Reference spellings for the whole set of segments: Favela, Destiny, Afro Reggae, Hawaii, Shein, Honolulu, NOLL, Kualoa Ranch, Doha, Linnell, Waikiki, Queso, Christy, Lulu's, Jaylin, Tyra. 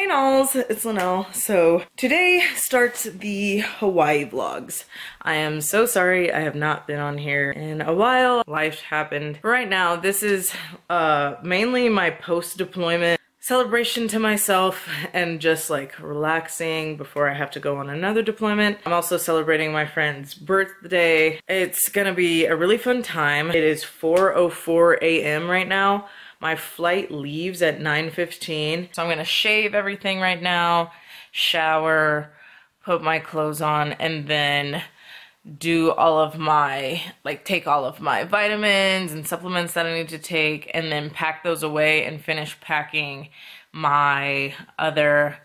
Hey Nolls, it's Linnell. So today starts the Hawaii vlogs. I am so sorry I have not been on here in a while. Life happened. Right now this is mainly my post-deployment celebration to myself and just like relaxing before I have to go on another deployment. I'm also celebrating my friend's birthday. It's gonna be a really fun time. It is 4:04 a.m. right now. My flight leaves at 9:15, so I'm gonna shave everything right now, shower, put my clothes on, and then do all of my, like, take all of my vitamins and supplements that I need to take, and then pack those away and finish packing my other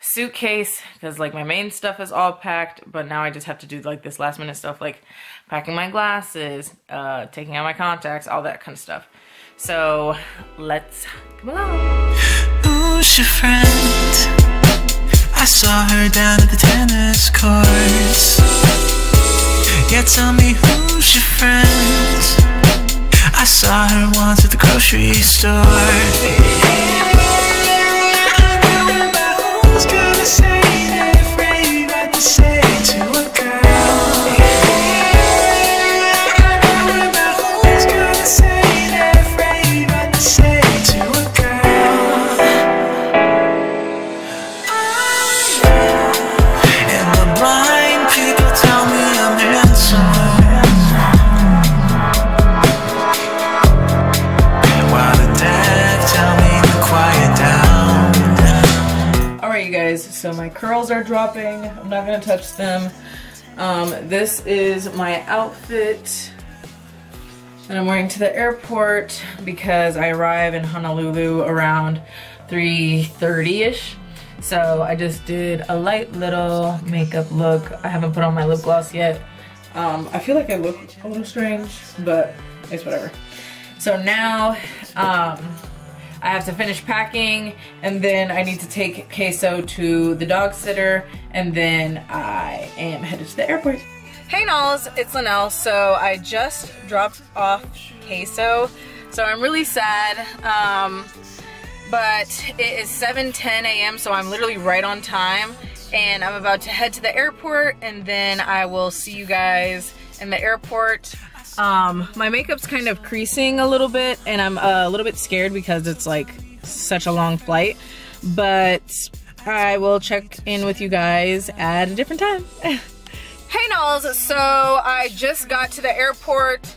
suitcase, because like my main stuff is all packed, but now I just have to do like this last minute stuff, like packing my glasses, taking out my contacts, all that kind of stuff. So let's come along. Who's your friend? I saw her down at the tennis courts. Yeah, tell me who's your friend? I saw her once at the grocery store. I was gonna say everything that you say to a So my curls are dropping. I'm not gonna touch them. This is my outfit that I'm wearing to the airport because I arrive in Honolulu around 3:30-ish. So I just did a light little makeup look. I haven't put on my lip gloss yet. I feel like I look a little strange, but it's whatever. So now, I have to finish packing, and then I need to take Queso to the dog sitter, and then I am headed to the airport. Hey Nolls, it's Linnell. So I just dropped off Queso, so I'm really sad, but it is 7:10 a.m. so I'm literally right on time, and I'm about to head to the airport, and then I will see you guys in the airport. My makeup's kind of creasing a little bit, and I'm a little bit scared because it's like such a long flight, but I will check in with you guys at a different time. Hey Nolls, so I just got to the airport.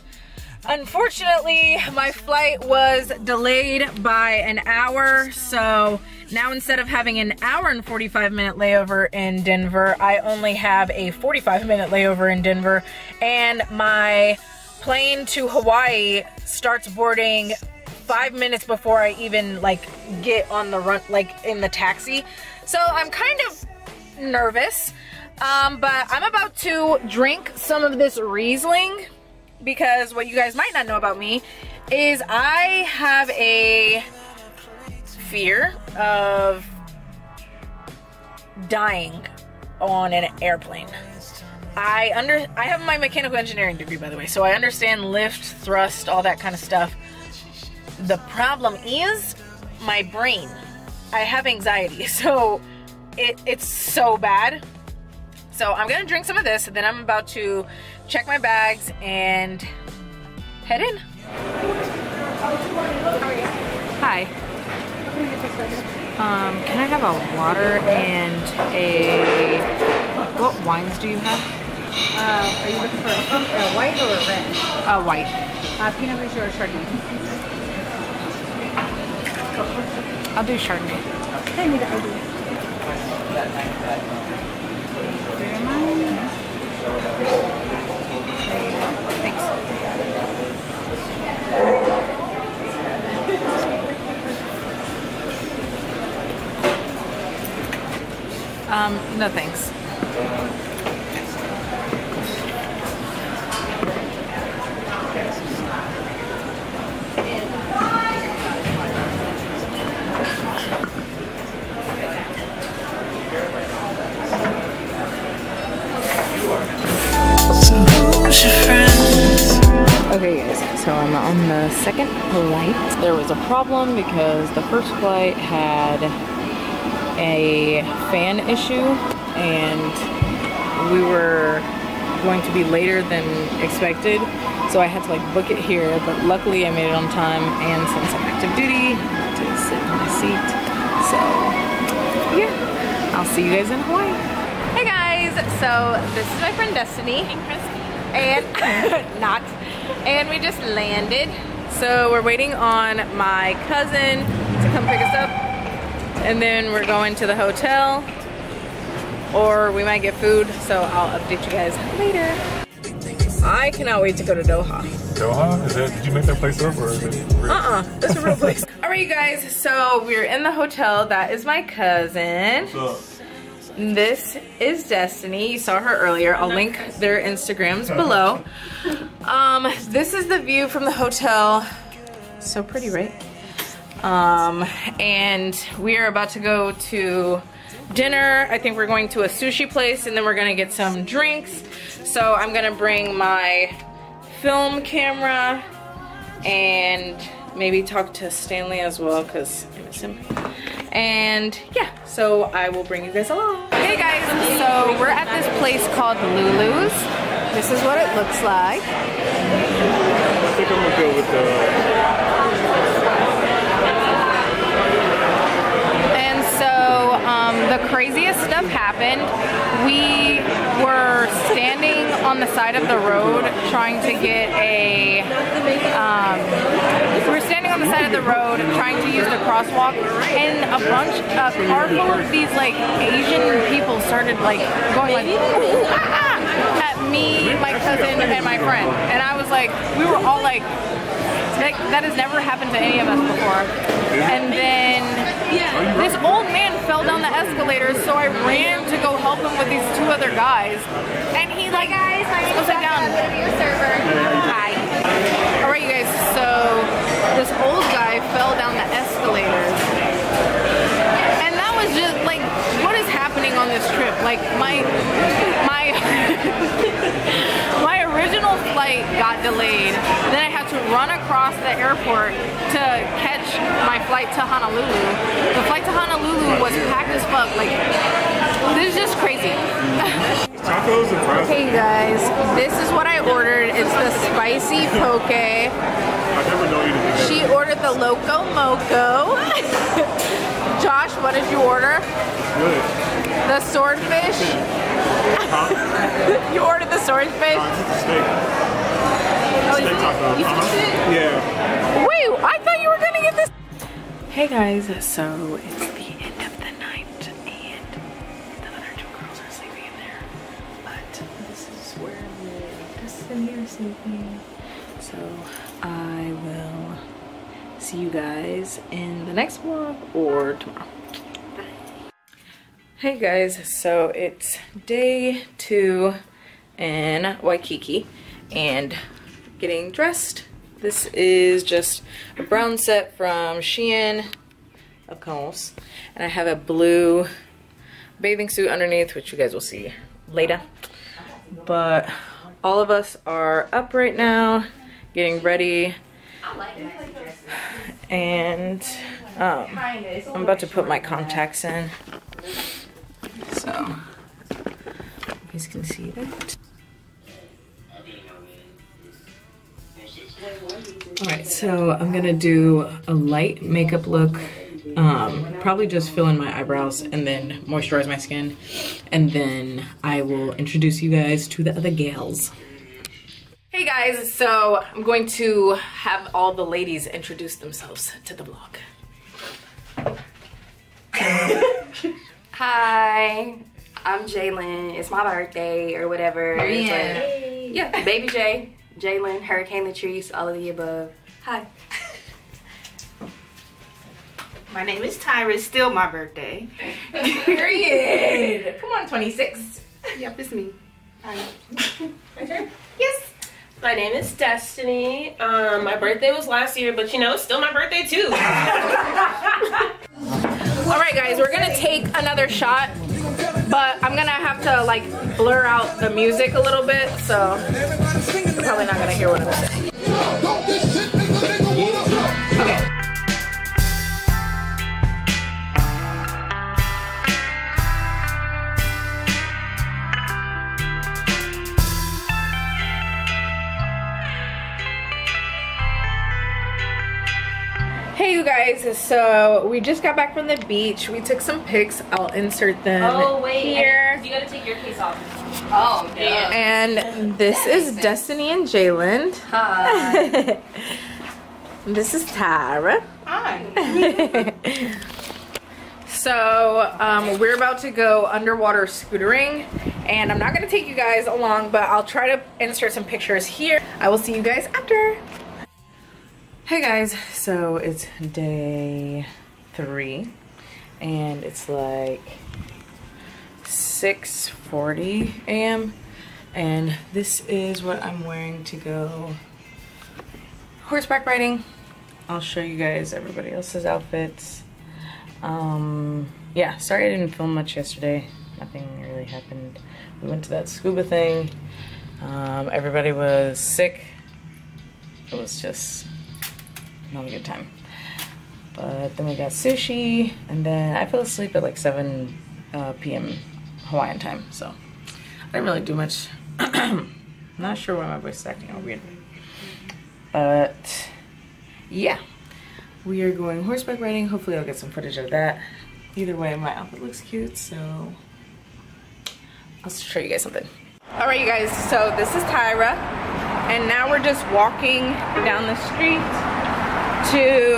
Unfortunately, my flight was delayed by an hour, so now instead of having an hour and 45-minute layover in Denver, I only have a 45-minute layover in Denver, and my plane to Hawaii starts boarding 5 minutes before I even like get on the run, like in the taxi. So I'm kind of nervous, but I'm about to drink some of this Riesling because what you guys might not know about me is I have a fear of dying on an airplane. I have my mechanical engineering degree, by the way, so I understand lift, thrust, all that kind of stuff. The problem is my brain. I have anxiety, so it's so bad. So I'm gonna drink some of this, and then I'm about to check my bags and head in. Hi. Can I have a water and a... What wines do you have? Are you looking for a white or a red? A white. Pinot Grigio or Chardonnay? I'll do Chardonnay. I need the ID. Thanks. No thanks. Okay guys, so I'm on the second flight. There was a problem because the first flight had a fan issue and we were going to be later than expected, so I had to like book it here, but luckily I made it on time, and since I'm active duty, I had to sit in my seat. So yeah, I'll see you guys in Hawaii. Hey guys, so this is my friend Destiny and Christy and and we just landed. So we're waiting on my cousin to come pick us up, and then we're going to the hotel, or we might get food, so I'll update you guys later. I cannot wait to go to Doha. Doha? Is that, did you make that place up, or is it real? Uh-uh, it's a real place. All right, you guys, so we're in the hotel. That is my cousin. What's up? This is Destiny. You saw her earlier. I'll link their Instagrams below. This is the view from the hotel. So pretty, right? And we are about to go to dinner. I think we're going to a sushi place, and then we're gonna get some drinks. So I'm gonna bring my film camera and maybe talk to Stanley as well, because I miss him. And yeah, so I will bring you guys along. Hey guys, so we're at this place called Lulu's. This is what it looks like. I think I'm gonna go with the craziest stuff happened. We were standing on the side of the road trying to get a, use the crosswalk, and a bunch, a car full of these like Asian people started like going like, ooh, ah, ah, at me, my cousin, and my friend. And I was like, we were all like, that has never happened to any of us before. And then this old man fell down the escalator, so I ran to go help him with these two other guys. And he like, guys, I'm upside down. Hi. All right, you guys. So this old guy fell down the escalator, and that was just like, what is happening on this trip? Like my original flight got delayed. Then I had to run across the airport to catch my flight to Honolulu. The flight to Honolulu was packed as fuck. Like, this is just crazy. Tacos and fries. Okay, guys, this is what I ordered. It's the spicy poke. She ordered the loco moco. Josh, what did you order? Good. The swordfish. You ordered the swordfish? Steak. Steak taco. Yeah. Wait, I thought you were gonna get this. Hey guys, so it's the end of the night, and the other two girls are sleeping in there. But this is where Destiny is sleeping. So I will see you guys in the next vlog or tomorrow. Hey guys, so it's day 2 in Waikiki and getting dressed. This is just a brown set from Shein, of course, and I have a blue bathing suit underneath, which you guys will see later. But all of us are up right now, getting ready, and I'm about to put my contacts in. So, you guys can see that. Alright, so I'm going to do a light makeup look, probably just fill in my eyebrows and then moisturize my skin, and then I will introduce you guys to the other gals. Hey guys, so I'm going to have all the ladies introduce themselves to the vlog. Hi, I'm Jaylin. It's my birthday or whatever. Yeah, yeah. Baby J, Jaylin, Hurricane Latrice, all of the above. Hi. My name is Tyra. It's still my birthday. Period. Come on, 26. Yep, it's me. Hi. My turn? Yes. My name is Destiny. My birthday was last year, but you know, it's still my birthday too. All right, guys, we're gonna take another shot, but I'm gonna have to like blur out the music a little bit, so you're probably not gonna hear what I'm saying. Okay. Hey you guys, so we just got back from the beach. We took some pics. I'll insert them here. You gotta take your case off. Oh, yeah. And this is Destiny and Jaylin. Hi. This is Tyra. Hi. So we're about to go underwater scootering, and I'm not gonna take you guys along, but I'll try to insert some pictures here. I will see you guys after. Hey guys, so it's day 3 and it's like 6:40 a.m. and this is what I'm wearing to go horseback riding. I'll show you guys everybody else's outfits. Yeah, sorry I didn't film much yesterday. Nothing really happened. We went to that scuba thing. Everybody was sick. It was just not a good time, but then we got sushi, and then I fell asleep at like 7 p.m. Hawaiian time, so I didn't really do much. Not sure why my voice is acting all weird, but yeah, we are going horseback riding. Hopefully I'll get some footage of that. Either way, my outfit looks cute, so I'll show you guys something. All right you guys, so this is Tyra, and now we're just walking down the street to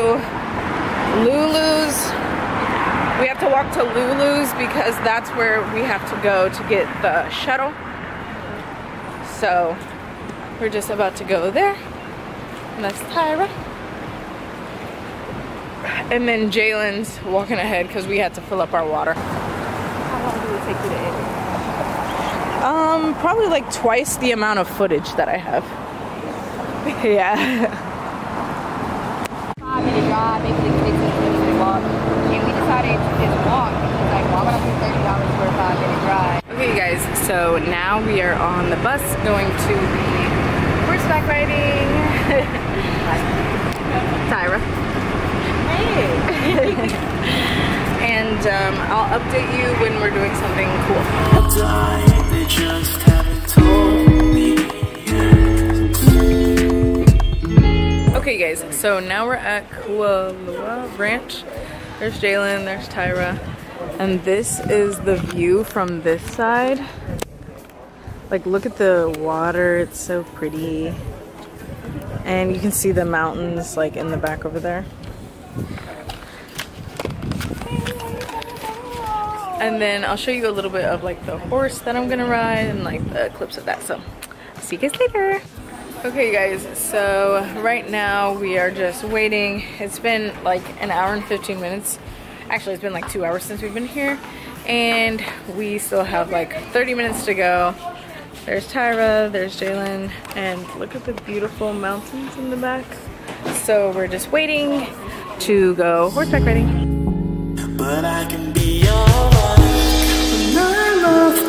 Lulu's. We have to walk to Lulu's because that's where we have to go to get the shuttle. So we're just about to go there. And that's Tyra. And then Jaylin's walking ahead because we had to fill up our water. How long did it take you to edit? Probably like twice the amount of footage that I have. Yeah. Job, and we decided to just walk because, like, why would I pay $30 for a 5-minute drive? Okay you guys, so now we are on the bus going to the horseback riding. Tyra. Hey. And I'll update you when we're doing something cool. I'll die, they just haven't told me. Okay guys, so now we're at Kualoa Ranch. There's Jaylin, there's Tyra, and this is the view from this side. Like, look at the water, it's so pretty. And you can see the mountains like in the back over there. And then I'll show you a little bit of like the horse that I'm gonna ride and like the clips of that, so see you guys later. Okay guys, so right now we are just waiting. It's been like an hour and 15 minutes. Actually, it's been like 2 hours since we've been here, and we still have like 30 minutes to go. There's Tyra, there's Jaylin, and look at the beautiful mountains in the back. So we're just waiting to go horseback riding. But I can be your